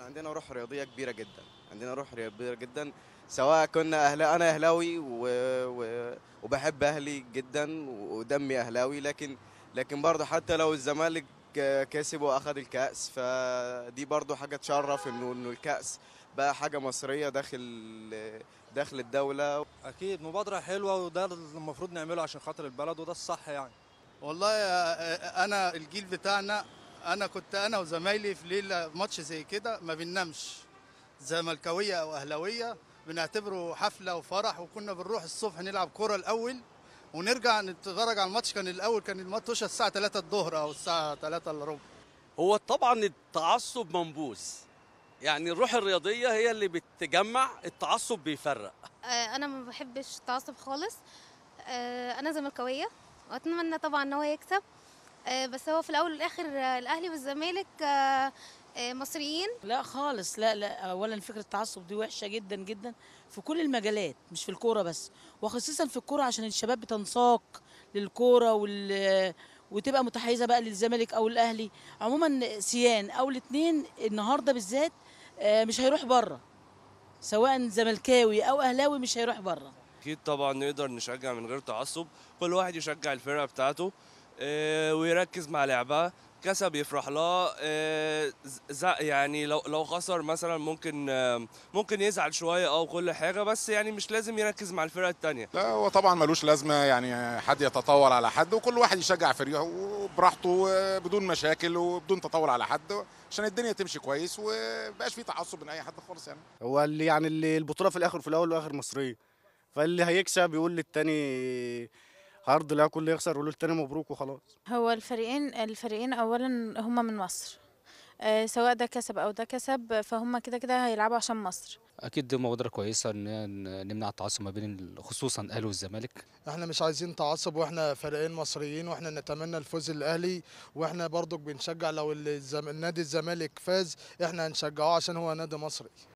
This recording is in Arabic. احنا عندنا روح رياضيه كبيره جدا، عندنا روح رياضيه جدا، سواء كنا انا اهلاوي وبحب اهلي جدا ودمي اهلاوي، لكن برضه حتى لو الزمالك كسب واخد الكاس فدي برضه حاجه تشرف انه الكاس بقى حاجه مصريه داخل الدوله. اكيد مبادره حلوه وده المفروض نعمله عشان خاطر البلد وده الصح يعني. والله انا الجيل بتاعنا انا وزمايلي في ليله ماتش زي كده ما بننامش، زملكاويه او اهلاويه بنعتبره حفله وفرح، وكنا بنروح الصبح نلعب كوره الاول ونرجع نتفرج على الماتش. كان الماتش الساعه 3 الظهر او الساعه 3 الا ربع. هو طبعا التعصب منبوذ، يعني الروح الرياضيه هي اللي بتجمع، التعصب بيفرق. انا ما بحبش التعصب خالص، انا زملكاويه واتمنى طبعا ان هو يكسب، بس هو في الاول والاخر الاهلي والزمالك مصريين. لا خالص، لا اولا فكره التعصب دي وحشه جدا جدا في كل المجالات، مش في الكوره بس، وخصيصا في الكوره عشان الشباب بتنساق للكوره وتبقى متحيزه بقى للزمالك او الاهلي، عموما سيان او الاثنين النهارده بالذات مش هيروح بره، سواء زملكاوي او اهلاوي مش هيروح بره. اكيد طبعا نقدر نشجع من غير تعصب، كل واحد يشجع الفرقه بتاعته ويركز مع لعبها، كسب يفرح لها، يعني لو خسر مثلا ممكن يزعل شويه او كل حاجه، بس يعني مش لازم يركز مع الفرقه الثانيه. لا هو طبعا ملوش لازمه يعني حد يتطاول على حد، وكل واحد يشجع فريقه وبراحته بدون مشاكل وبدون تطاول على حد عشان الدنيا تمشي كويس ومبقاش في تعصب من اي حد خالص. يعني هو اللي البطوله في الاخر، في الاول والاخر مصريه، فاللي هيكسب يقول للثاني هارد لا كل يخسر ولو التاني مبروك وخلاص. هو الفريقين اولا هما من مصر، سواء ده كسب او ده كسب فهم كده كده هيلعبوا عشان مصر. اكيد دي مبادره كويسه ان نمنع التعصب ما بين خصوصا الاهلي والزمالك. احنا مش عايزين تعصب، واحنا فريقين مصريين، واحنا نتمنى الفوز الاهلي، واحنا برضو بنشجع لو نادي الزمالك فاز احنا هنشجعه عشان هو نادي مصري.